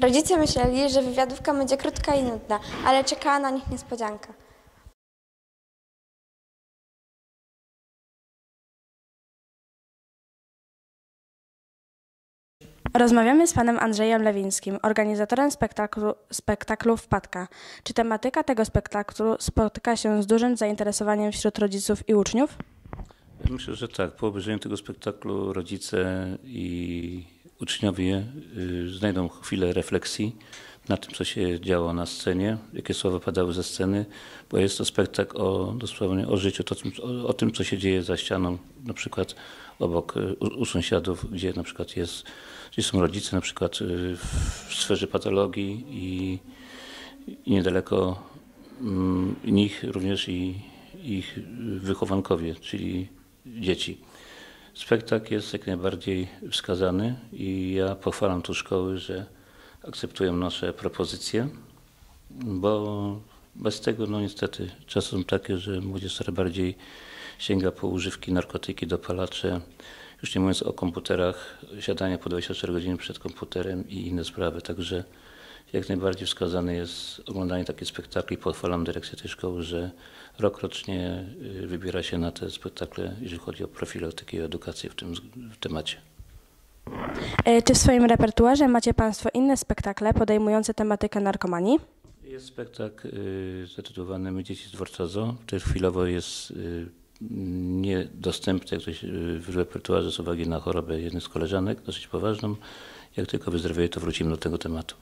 Rodzice myśleli, że wywiadówka będzie krótka i nudna, ale czekała na nich niespodzianka. Rozmawiamy z panem Andrzejem Lewińskim, organizatorem spektaklu Wpadka. Czy tematyka tego spektaklu spotyka się z dużym zainteresowaniem wśród rodziców i uczniów? Myślę, że tak. Po obejrzeniu tego spektaklu rodzice i uczniowie znajdą chwilę refleksji na tym, co się działo na scenie, jakie słowa padały ze sceny, bo jest to spektakl dosłownie o życiu, o tym, co się dzieje za ścianą, na przykład obok u sąsiadów, gdzie na przykład gdzie są rodzice, na przykład w sferze patologii i niedaleko nich również i ich wychowankowie, czyli dzieci. Spektakl jest jak najbardziej wskazany i ja pochwalam tu szkoły, że akceptują nasze propozycje, bo bez tego no niestety czasy są takie, że młodzież coraz bardziej sięga po używki, narkotyki, dopalacze, już nie mówiąc o komputerach, siadania po 24 godziny przed komputerem i inne sprawy. Także jak najbardziej wskazane jest oglądanie takich spektakli. Pochwalam dyrekcję tej szkoły, że rokrocznie wybiera się na te spektakle, jeżeli chodzi o profilaktykę i edukację w tym temacie. Czy w swoim repertuarze macie państwo inne spektakle podejmujące tematykę narkomanii? Jest spektakl zatytułowany My dzieci z Dworca ZO. Też chwilowo jest niedostępny w repertuarze z uwagi na chorobę jednej z koleżanek, dosyć poważną. Jak tylko wyzdrowieje, to wrócimy do tego tematu.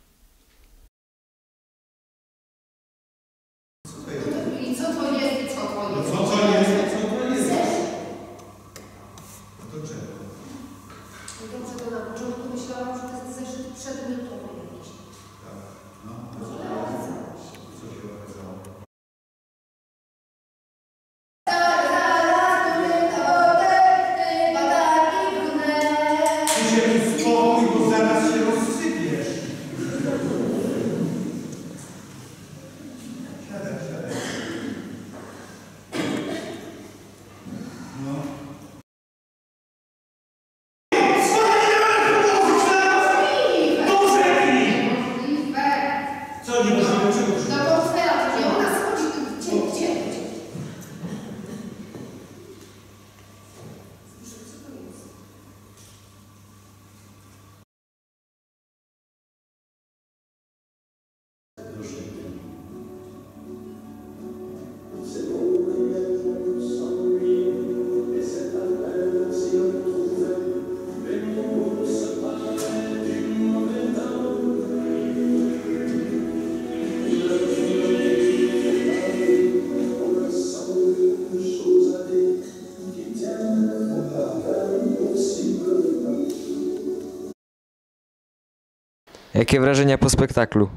Jakie wrażenia po spektaklu?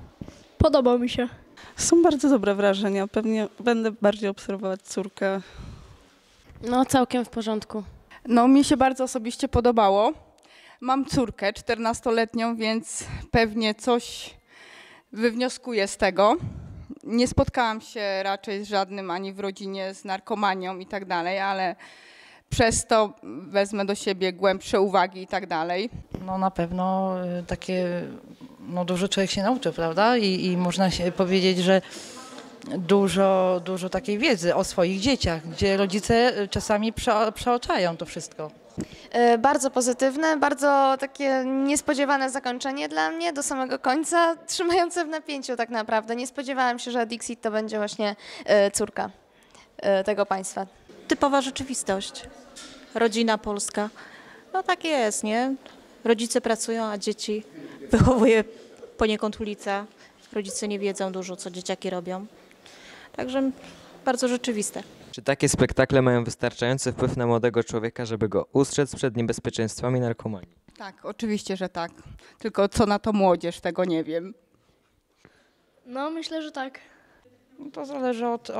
Podobał mi się. Są bardzo dobre wrażenia. Pewnie będę bardziej obserwować córkę. No, całkiem w porządku. No, mi się bardzo osobiście podobało. Mam córkę 14-letnią, więc pewnie coś wywnioskuję z tego. Nie spotkałam się raczej z żadnym ani w rodzinie z narkomanią i tak dalej, ale przez to wezmę do siebie głębsze uwagi i tak dalej. No na pewno takie, no dużo człowiek się nauczy, prawda? I można się powiedzieć, że dużo takiej wiedzy o swoich dzieciach, gdzie rodzice czasami przeoczają to wszystko. Bardzo pozytywne, bardzo takie niespodziewane zakończenie dla mnie do samego końca, trzymające w napięciu tak naprawdę. Nie spodziewałam się, że Dixit to będzie właśnie córka tego państwa. Typowa rzeczywistość, rodzina polska. No tak jest, nie? Rodzice pracują, a dzieci wychowuje poniekąd ulica. Rodzice nie wiedzą dużo, co dzieciaki robią. Także bardzo rzeczywiste. Czy takie spektakle mają wystarczający wpływ na młodego człowieka, żeby go ustrzec przed niebezpieczeństwami narkomanii? Tak, oczywiście, że tak. Tylko co na to młodzież, tego nie wiem. No myślę, że tak. To zależy od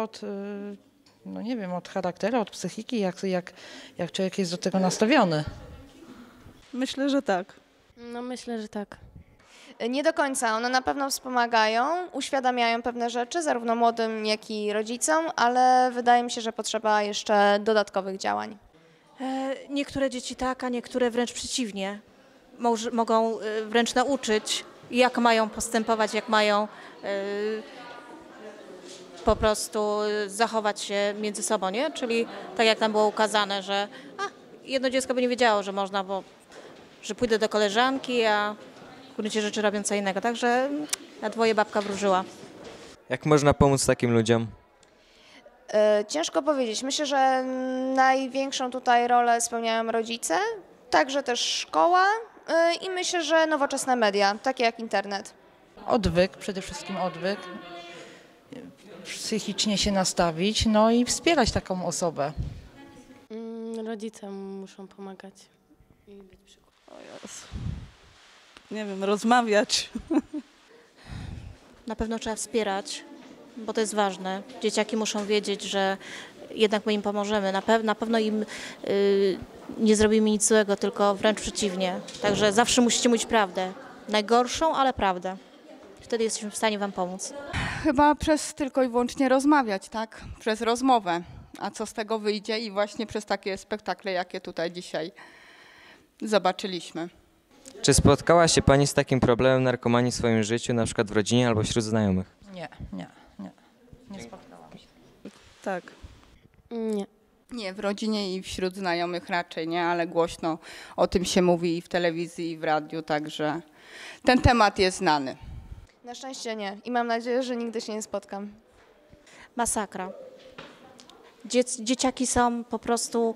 no nie wiem, od charakteru, od psychiki, jak człowiek jest do tego nastawiony. Myślę, że tak. No myślę, że tak. Nie do końca. One na pewno wspomagają, uświadamiają pewne rzeczy, zarówno młodym, jak i rodzicom, ale wydaje mi się, że potrzeba jeszcze dodatkowych działań. Niektóre dzieci tak, a niektóre wręcz przeciwnie. Mogą wręcz nauczyć jak mają postępować, jak mają po prostu zachować się między sobą, nie? Czyli tak jak tam było ukazane, że jedno dziecko by nie wiedziało, że można, bo że pójdę do koleżanki, a w gruncie rzeczy robią co innego. Także na dwoje babka wróżyła. Jak można pomóc takim ludziom? Ciężko powiedzieć. Myślę, że największą tutaj rolę spełniają rodzice, także też szkoła i myślę, że nowoczesne media, takie jak internet. Odwyk, przede wszystkim odwyk. Psychicznie się nastawić, no i wspierać taką osobę. Rodzice muszą pomagać i być przykładem. Nie wiem, rozmawiać. Na pewno trzeba wspierać, bo to jest ważne. Dzieciaki muszą wiedzieć, że jednak my im pomożemy. Na pewno im nie zrobimy nic złego, tylko wręcz przeciwnie. Także zawsze musicie mówić prawdę. Najgorszą, ale prawdę. Wtedy jesteśmy w stanie wam pomóc. Chyba przez tylko i wyłącznie rozmawiać, tak? Przez rozmowę. A co z tego wyjdzie i właśnie przez takie spektakle, jakie tutaj dzisiaj zobaczyliśmy. Czy spotkała się pani z takim problemem narkomanii w swoim życiu, na przykład w rodzinie albo wśród znajomych? Nie spotkałam się. Tak. Nie. Nie, w rodzinie i wśród znajomych raczej nie, ale głośno o tym się mówi i w telewizji, i w radiu, także ten temat jest znany. Na szczęście nie i mam nadzieję, że nigdy się nie spotkam. Masakra. Dzieciaki są po prostu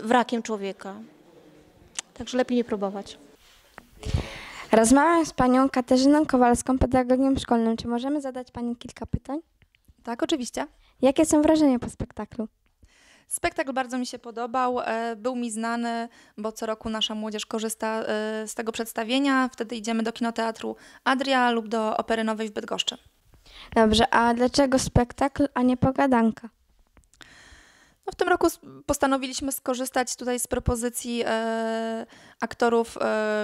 wrakiem człowieka, także lepiej nie próbować. Rozmawiam z panią Katarzyną Kowalską, pedagogiem szkolnym. Czy możemy zadać pani kilka pytań? Tak, oczywiście. Jakie są wrażenia po spektaklu? Spektakl bardzo mi się podobał, był mi znany, bo co roku nasza młodzież korzysta z tego przedstawienia. Wtedy idziemy do Kinoteatru Adria lub do Opery Nowej w Bydgoszczy. Dobrze, a dlaczego spektakl, a nie pogadanka? No, w tym roku postanowiliśmy skorzystać tutaj z propozycji aktorów,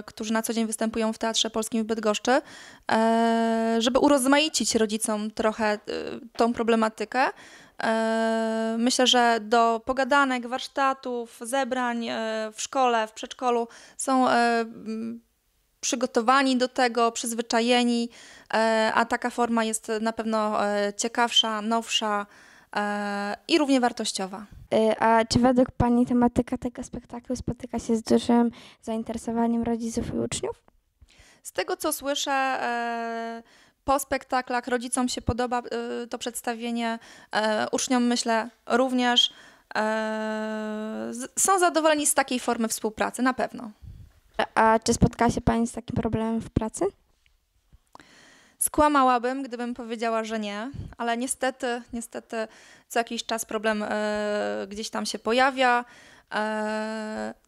którzy na co dzień występują w Teatrze Polskim w Bydgoszczy, żeby urozmaicić rodzicom trochę tą problematykę. Myślę, że do pogadanek, warsztatów, zebrań w szkole, w przedszkolu są przygotowani do tego, przyzwyczajeni, a taka forma jest na pewno ciekawsza, nowsza i równie wartościowa. A czy według pani tematyka tego spektaklu spotyka się z dużym zainteresowaniem rodziców i uczniów? Z tego, co słyszę, po spektaklach rodzicom się podoba to przedstawienie, uczniom myślę również. Są zadowoleni z takiej formy współpracy, na pewno. A czy spotkała się pani z takim problemem w pracy? Skłamałabym, gdybym powiedziała, że nie, ale niestety co jakiś czas problem gdzieś tam się pojawia.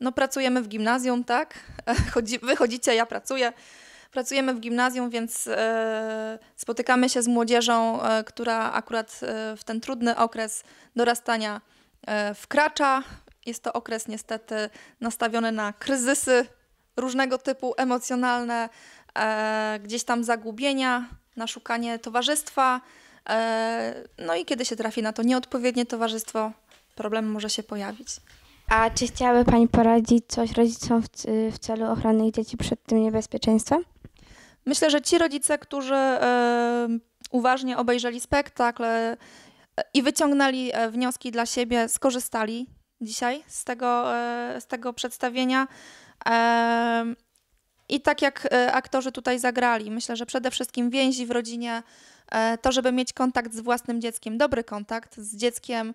No pracujemy w gimnazjum, tak? Wy chodzicie, ja pracuję. Pracujemy w gimnazjum, więc spotykamy się z młodzieżą, która akurat w ten trudny okres dorastania wkracza. Jest to okres niestety nastawiony na kryzysy różnego typu, emocjonalne, gdzieś tam zagubienia, na szukanie towarzystwa. No i kiedy się trafi na to nieodpowiednie towarzystwo, problem może się pojawić. A czy chciałaby pani poradzić coś rodzicom w celu ochrony ich dzieci przed tym niebezpieczeństwem? Myślę, że ci rodzice, którzy uważnie obejrzeli spektakl i wyciągnęli wnioski dla siebie, skorzystali dzisiaj z tego przedstawienia. I tak jak aktorzy tutaj zagrali, myślę, że przede wszystkim więzi w rodzinie, to żeby mieć kontakt z własnym dzieckiem, dobry kontakt z dzieckiem,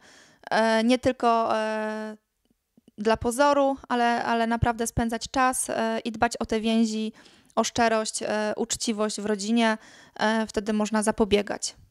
nie tylko dla pozoru, ale naprawdę spędzać czas i dbać o te więzi, o szczerość, uczciwość w rodzinie, wtedy można zapobiegać.